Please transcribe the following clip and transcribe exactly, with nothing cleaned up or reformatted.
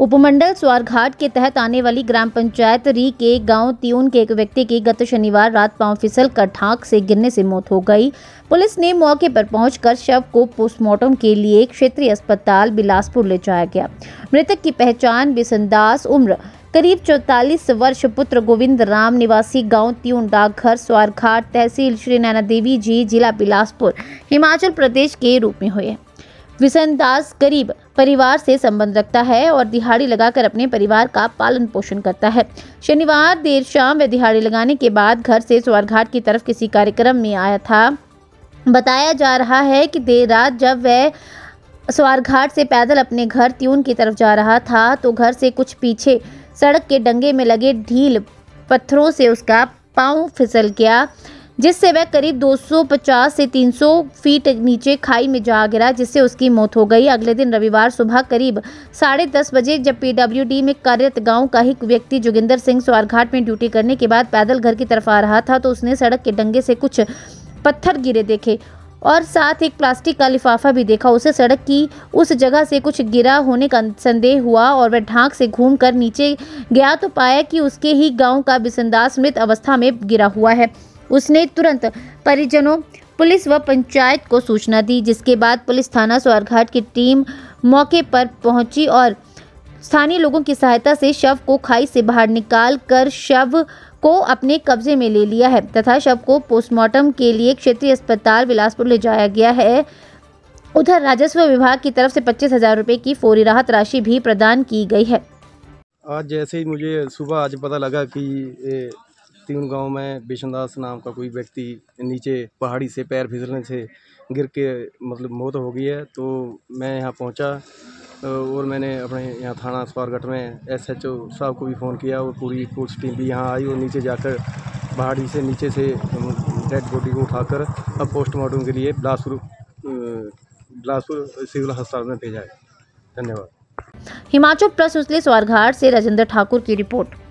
उपमंडल स्वारघाट के तहत आने वाली ग्राम पंचायत री के गांव त्यून के एक व्यक्ति की गत शनिवार रात पांव फिसलकर ढांक से गिरने से मौत हो गई। पुलिस ने मौके पर पहुंचकर शव को पोस्टमार्टम के लिए क्षेत्रीय अस्पताल बिलासपुर ले जाया गया। मृतक की पहचान बिशनदास उम्र करीब चौतालीस वर्ष पुत्र गोविंद राम निवासी गांव त्यून डाकघर स्वारघाट तहसील श्री नैना जी जिला बिलासपुर हिमाचल प्रदेश के रूप में हुए। बिशनदास गरीब परिवार से संबंध रखता है और दिहाड़ी लगाकर अपने परिवार का पालन पोषण करता है। शनिवार देर शाम वह दिहाड़ी लगाने के बाद घर से स्वारघाट की तरफ किसी कार्यक्रम में आया था। बताया जा रहा है कि देर रात जब वह स्वारघाट से पैदल अपने घर त्यून की तरफ जा रहा था तो घर से कुछ पीछे सड़क के डंगे में लगे ढील पत्थरों से उसका पाँव फिसल गया, जिससे वह करीब दो सौ पचास से तीन सौ फीट नीचे खाई में जा गिरा, जिससे उसकी मौत हो गई। अगले दिन रविवार सुबह करीब साढ़े दस बजे जब पीडब्ल्यूडी में कार्यरत गांव का ही व्यक्ति जोगिंदर सिंह स्वारघाट में ड्यूटी करने के बाद पैदल घर की तरफ आ रहा था तो उसने सड़क के डंगे से कुछ पत्थर गिरे देखे और साथ एक प्लास्टिक का लिफाफा भी देखा। उसे सड़क की उस जगह से कुछ गिरा होने का संदेह हुआ और वह ढांक से घूमकर नीचे गया तो पाया कि उसके ही गाँव का बिशनदास मृत अवस्था में गिरा हुआ है। उसने तुरंत परिजनों, पुलिस व पंचायत को सूचना दी, जिसके बाद पुलिस थाना स्वारघाट की टीम मौके पर पहुंची और स्थानीय लोगों की सहायता से शव को खाई से बाहर निकाल कर शव को अपने कब्जे में ले लिया है तथा शव को पोस्टमार्टम के लिए क्षेत्रीय अस्पताल बिलासपुर ले जाया गया है। उधर राजस्व विभाग की तरफ से पच्चीस हजार रुपये की फौरी राहत राशि भी प्रदान की गई है। आज जैसे ही मुझे सुबह आज पता लगा कि ए... त्यून गांव में बिशनदास नाम का कोई व्यक्ति नीचे पहाड़ी से पैर फिसलने से गिर के मतलब मौत हो गई है, तो मैं यहां पहुंचा और मैंने अपने यहां थाना स्वारघाट में एसएचओ साहब को भी फ़ोन किया और पूरी पुलिस टीम भी यहां आई और नीचे जाकर पहाड़ी से नीचे से डेड बॉडी को उठाकर अब पोस्टमार्टम के लिए बिलासपुर बिलासपुर सिविल अस्पताल में भेजा है। धन्यवाद। हिमाचल प्लस उसले स्वारघाट से राजेंद्र ठाकुर की रिपोर्ट।